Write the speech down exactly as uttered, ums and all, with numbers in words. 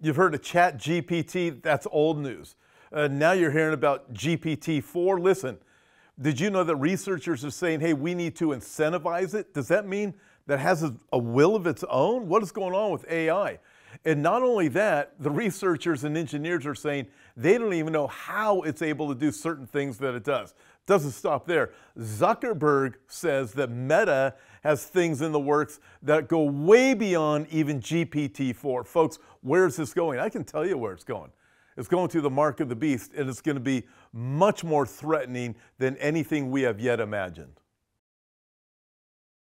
You've heard of Chat G P T, that's old news. Uh, now you're hearing about G P T four. Listen, did you know that researchers are saying, hey, we need to incentivize it? Does that mean that has a, a will of its own? What is going on with A I? And not only that, the researchers and engineers are saying they don't even know how it's able to do certain things that it does. It doesn't stop there. Zuckerberg says that Meta has things in the works that go way beyond even G P T four. Folks, where's this going? I can tell you where it's going. It's going to the mark of the beast, and it's going to be much more threatening than anything we have yet imagined.